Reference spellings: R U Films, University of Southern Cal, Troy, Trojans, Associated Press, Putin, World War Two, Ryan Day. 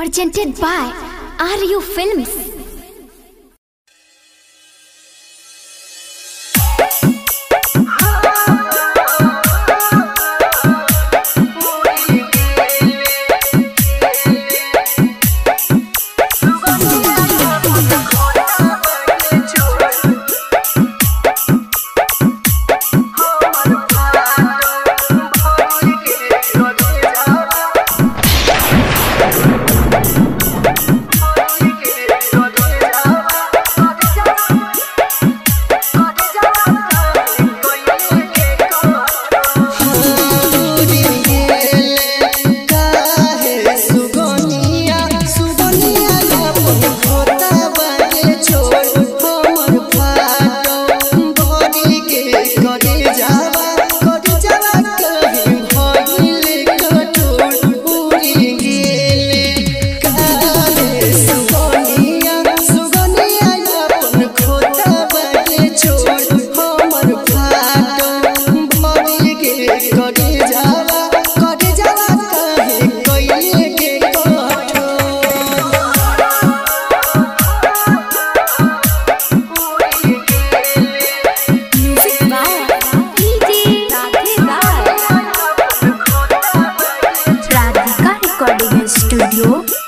presented by R U Films. Studio